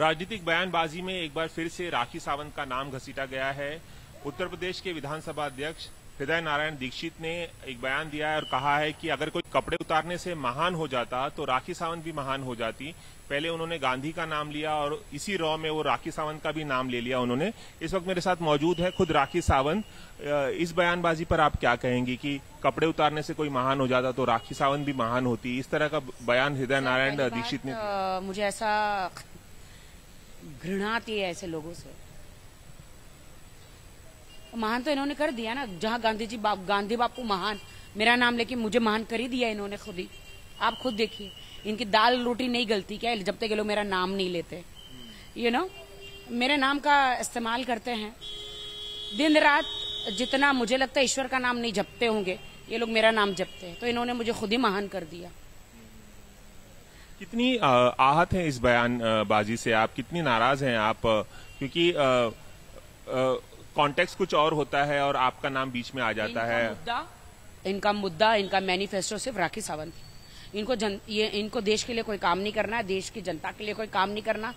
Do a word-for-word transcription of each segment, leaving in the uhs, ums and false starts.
राजनीतिक बयानबाजी में एक बार फिर से राखी सावंत का नाम घसीटा गया है। उत्तर प्रदेश के विधानसभा अध्यक्ष हृदय नारायण दीक्षित ने एक बयान दिया है और कहा है कि अगर कोई कपड़े उतारने से महान हो जाता तो राखी सावंत भी महान हो जाती। पहले उन्होंने गांधी का नाम लिया और इसी रॉ में वो राखी सावंत का भी नाम ले लिया उन्होंने। इस वक्त मेरे साथ मौजूद है खुद राखी सावंत। इस बयानबाजी पर आप क्या कहेंगी कि कपड़े उतारने से कोई महान हो जाता तो राखी सावंत भी महान होती, इस तरह का बयान हृदय नारायण दीक्षित ने? मुझे ऐसा घृणा आती है ऐसे लोगों से। महान तो इन्होंने कर दिया ना, जहाँ गांधी जी बाप गांधी बाप को महान, मेरा नाम लेके मुझे महान कर ही दिया इन्होंने खुद ही। आप खुद देखिए, इनकी दाल रोटी नहीं गलती क्या है जब तक ये लोग मेरा नाम नहीं लेते। यू नो मेरे नाम का इस्तेमाल करते हैं दिन रात, जितना मुझे लगता है ईश्वर का नाम नहीं जपते होंगे ये लोग, मेरा नाम जपते हैं। तो इन्होंने मुझे खुद ही महान कर दिया। कितनी आहत है इस बयानबाजी से आप, कितनी नाराज हैं आप? क्योंकि आ, आ, कॉन्टेक्स्ट कुछ और होता है और आपका नाम बीच में आ जाता इनका है। मुद्दा, इनका मुद्दा इनका मैनिफेस्टो सिर्फ राखी सावंत। इनको जन, ये इनको देश के लिए कोई काम नहीं करना है, देश की जनता के लिए कोई काम नहीं करना।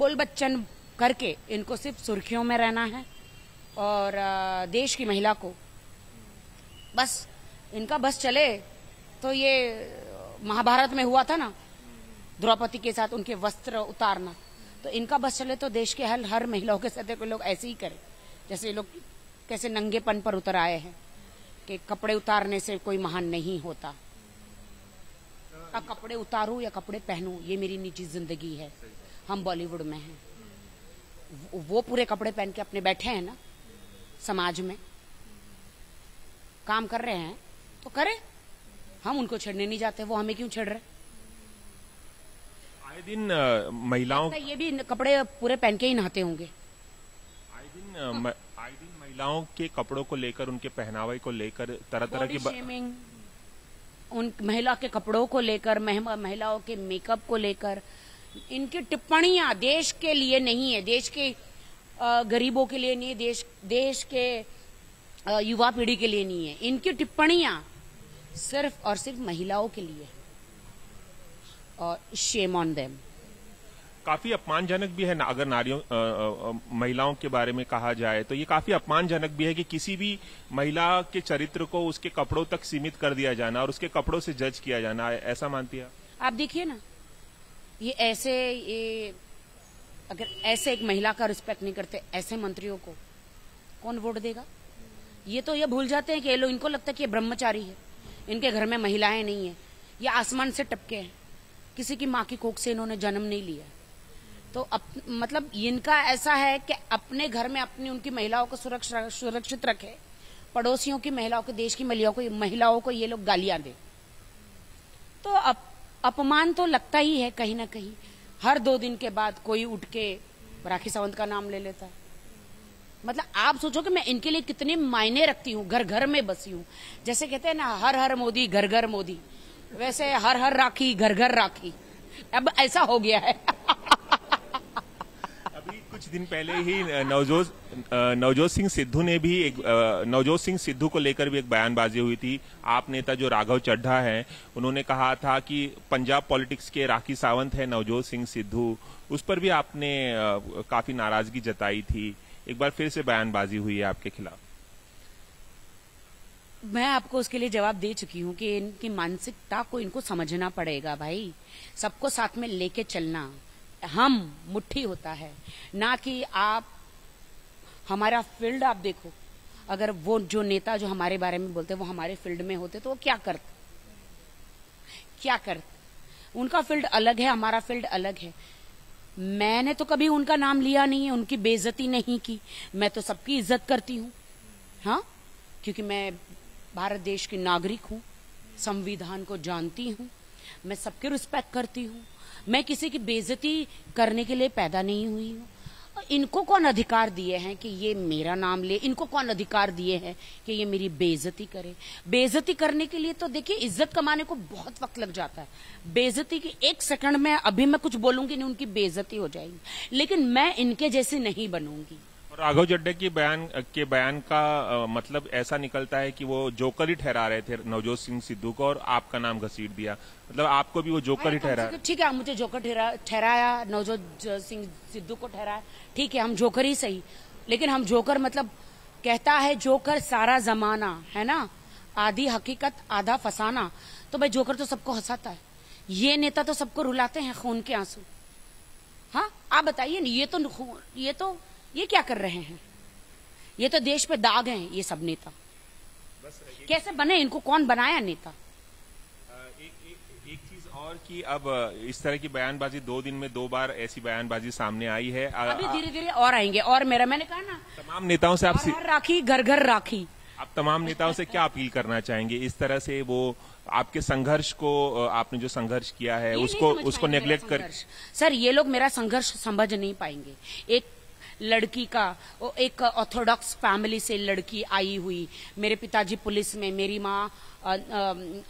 बोल बच्चन करके इनको सिर्फ सुर्खियों में रहना है और देश की महिला को बस, इनका बस चले। तो ये महाभारत में हुआ था ना, द्रौपदी के साथ उनके वस्त्र उतारना। तो इनका बस चले तो देश के हर हर महिलाओं के साथ लोग ऐसे ही करें जैसे लोग कैसे नंगेपन पर उतर आए हैं कि कपड़े उतारने से कोई महान नहीं होता। अब कपड़े उतारूं या कपड़े पहनूं ये मेरी निजी जिंदगी है। हम बॉलीवुड में हैं, वो पूरे कपड़े पहन के अपने बैठे हैं ना, समाज में काम कर रहे हैं तो करें। हम उनको छेड़ने नहीं जाते, वो हमें क्यों छेड़ रहे? आए दिन महिलाओं ये भी कपड़े पूरे पहन के ही नहाते होंगे। आए दिन महिलाओं के कपड़ों को लेकर, उनके पहनावे को लेकर तरह तरह की शेमिंग, उन महिला के कपड़ों को लेकर, महिलाओं के मेकअप को लेकर इनकी टिप्पणियां देश के लिए नहीं है, देश के गरीबों के लिए नहीं, देश देश के युवा पीढ़ी के लिए नहीं है। इनकी टिप्पणियां सिर्फ और सिर्फ महिलाओं के लिए और शेम ऑन देम। काफी अपमानजनक भी है ना, अगर नारियों आ, आ, महिलाओं के बारे में कहा जाए तो ये काफी अपमानजनक भी है कि किसी भी महिला के चरित्र को उसके कपड़ों तक सीमित कर दिया जाना और उसके कपड़ों से जज किया जाना। ऐसा मानती है आप? देखिए ना, ये ऐसे ये अगर ऐसे एक महिला का रिस्पेक्ट नहीं करते ऐसे मंत्रियों को कौन वोट देगा? ये तो ये भूल जाते हैं कि ये लोग, इनको लगता है कि ये ब्रह्मचारी है, इनके घर में महिलाएं नहीं है, ये आसमान से टपके हैं, किसी की माँ की कोख से इन्होंने जन्म नहीं लिया। तो अप, मतलब इनका ऐसा है कि अपने घर में अपनी उनकी महिलाओं को सुरक्षा सुरक्षित रखे, पड़ोसियों की महिलाओं को, देश की महिलाओं को महिलाओं को ये लोग गालियां दे। तो अप, अपमान तो लगता ही है कहीं ना कहीं। हर दो दिन के बाद कोई उठ के राखी सावंत का नाम ले लेता है। मतलब आप सोचो कि मैं इनके लिए कितने मायने रखती हूँ, घर घर में बसी हूँ। जैसे कहते हैं ना, हर हर मोदी घर घर मोदी, वैसे हर हर राखी घर घर राखी अब ऐसा हो गया है। कुछ दिन पहले ही नवजोत नवजोत सिंह सिद्धू ने भी एक नवजोत सिंह सिद्धू को लेकर भी एक बयानबाजी हुई थी। आप नेता जो राघव चड्ढा हैं, उन्होंने कहा था कि पंजाब पॉलिटिक्स के राखी सावंत है नवजोत सिंह सिद्धू। उस पर भी आपने काफी नाराजगी जताई थी। एक बार फिर से बयानबाजी हुई है आपके खिलाफ। मैं आपको उसके लिए जवाब दे चुकी हूँ कि इनकी मानसिकता को इनको समझना पड़ेगा। भाई सबको साथ में लेके चलना हम मुट्ठी होता है ना, कि आप हमारा फील्ड आप देखो। अगर वो जो नेता जो हमारे बारे में बोलते हैं वो हमारे फील्ड में होते तो वो क्या करते क्या करते उनका फील्ड अलग है, हमारा फील्ड अलग है। मैंने तो कभी उनका नाम लिया नहीं है, उनकी बेइज्जती नहीं की। मैं तो सबकी इज्जत करती हूँ, हाँ, क्योंकि मैं भारत देश की नागरिक हूँ, संविधान को जानती हूँ, मैं सबकी रिस्पेक्ट करती हूँ। मैं किसी की बेइज्जती करने के लिए पैदा नहीं हुई हूँ। इनको कौन अधिकार दिए हैं कि ये मेरा नाम ले? इनको कौन अधिकार दिए हैं कि ये मेरी बेइज्जती करे? बेइज्जती करने के लिए तो देखिए, इज्जत कमाने को बहुत वक्त लग जाता है। बेइज्जती की एक सेकंड में, अभी मैं कुछ बोलूंगी नहीं उनकी बेइज्जती हो जाएगी, लेकिन मैं इनके जैसी नहीं बनूंगी। राघव चड्ढा की बयान के बयान का आ, मतलब ऐसा निकलता है कि वो जोकर ही ठहरा रहे थे नवजोत सिंह सिद्धू को और आपका नाम घसीट दिया, मतलब आपको भी वो जोकर ही ठहरा। ठीक है, मुझे जोकर ठहराया, नवजोत सिंह सिद्धू को ठहराया, ठीक है हम जोकर ही सही, लेकिन हम जोकर मतलब कहता है जोकर सारा जमाना है ना, आधी हकीकत आधा फसाना, तो भाई जोकर तो सबको हंसाता है, ये नेता तो सबको रुलाते हैं खून के आंसू। हाँ आप बताइए ना, ये तो ये तो ये क्या कर रहे हैं, ये तो देश पे दाग हैं ये सब नेता, बस कैसे बने, इनको कौन बनाया नेता। और कि अब इस तरह की बयानबाजी, दो दिन में दो बार ऐसी बयानबाजी सामने आई है, अभी धीरे धीरे और आएंगे। और मेरा मैंने कहा ना तमाम नेताओं से आप हर हर राखी घर घर राखी, आप तमाम नेताओं से क्या अपील करना चाहेंगे, इस तरह से वो आपके संघर्ष को, आपने जो संघर्ष किया है उसको उसको नेग्लेक्ट कर। सर ये लोग मेरा संघर्ष समझ नहीं पाएंगे, एक लड़की का, एक ऑर्थोडॉक्स फैमिली से लड़की आई हुई, मेरे पिताजी पुलिस में, मेरी माँ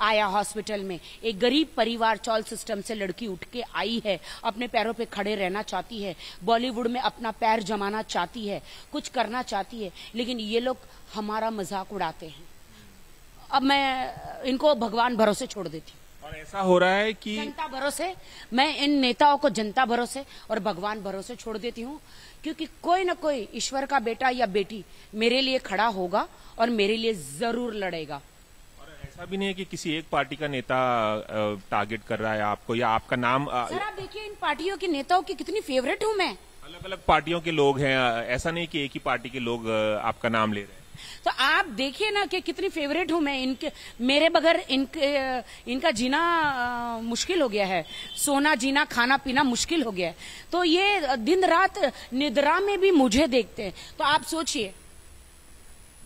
आया हॉस्पिटल में, एक गरीब परिवार चौल सिस्टम से लड़की उठ के आई है, अपने पैरों पे खड़े रहना चाहती है, बॉलीवुड में अपना पैर जमाना चाहती है, कुछ करना चाहती है, लेकिन ये लोग हमारा मजाक उड़ाते हैं। अब मैं इनको भगवान भरोसे छोड़ देती हूँ, और ऐसा हो रहा है कि जनता भरोसे, मैं इन नेताओं को जनता भरोसे और भगवान भरोसे छोड़ देती हूँ, क्योंकि कोई ना कोई ईश्वर का बेटा या बेटी मेरे लिए खड़ा होगा और मेरे लिए जरूर लड़ेगा। और ऐसा भी नहीं है कि किसी एक पार्टी का नेता टारगेट कर रहा है आपको या आपका नाम। सर आप देखिए इन पार्टियों के नेताओं की कितनी फेवरेट हूँ मैं, अलग अलग पार्टियों के लोग हैं, ऐसा नहीं कि एक ही पार्टी के लोग आपका नाम ले रहे हैं, तो आप देखिए ना कि कितनी फेवरेट हूं मैं इनके, मेरे बगैर इनके इनका जीना आ, मुश्किल हो गया है, सोना जीना खाना पीना मुश्किल हो गया है, तो ये दिन रात निद्रा में भी मुझे देखते हैं, तो आप सोचिए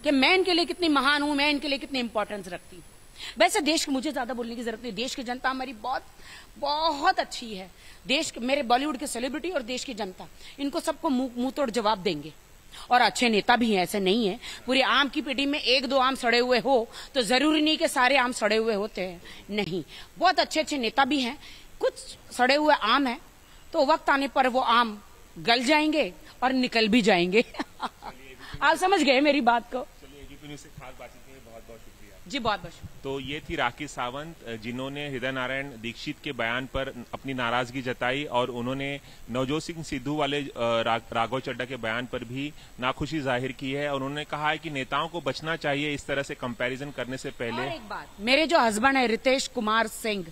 कि मैं इनके लिए कितनी महान हूं, मैं इनके लिए कितनी इंपॉर्टेंस रखती हूँ। वैसे देश को मुझे ज्यादा बोलने की जरूरत नहीं, देश की जनता हमारी बहुत बहुत अच्छी है, देश मेरे बॉलीवुड के सेलिब्रिटी और देश की जनता इनको सबको मुंह तोड़ जवाब देंगे, और अच्छे नेता भी हैं, ऐसे नहीं है पूरी आम की पेटी में एक दो आम सड़े हुए हो तो जरूरी नहीं कि सारे आम सड़े हुए होते हैं, नहीं, बहुत अच्छे अच्छे नेता भी हैं, कुछ सड़े हुए आम हैं, तो वक्त आने पर वो आम गल जाएंगे और निकल भी जाएंगे। आप समझ गए मेरी बात को। जी बहुत बहुत शुक्रिया। तो ये थी राखी सावंत, जिन्होंने हृदय नारायण दीक्षित के बयान पर अपनी नाराजगी जताई, और उन्होंने नवजोत सिंह सिद्धू वाले राघव चड्ढा के बयान पर भी नाखुशी जाहिर की है, और उन्होंने कहा है कि नेताओं को बचना चाहिए इस तरह से कंपैरिजन करने से पहले। और एक बात, मेरे जो हस्बैंड है रितेश कुमार सिंह,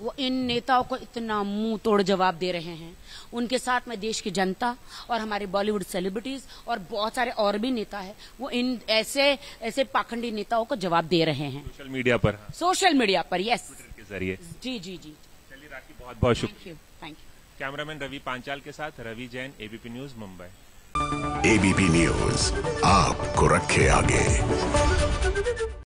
वो इन नेताओं को इतना मुंह तोड़ जवाब दे रहे हैं, उनके साथ में देश की जनता और हमारे बॉलीवुड सेलिब्रिटीज और बहुत सारे और भी नेता है, वो इन ऐसे ऐसे पाखंडी नेताओं को जवाब दे रहे हैं सोशल मीडिया पर। सोशल मीडिया पर यस, ट्विटर के जरिए। जी जी जी, चलिए राखी बहुत बहुत शुक्रिया। Thank you. Cameraman Ravi Panchal के साथ Ravi Jain, ABP news Mumbai. ABP news आपको रखे आगे।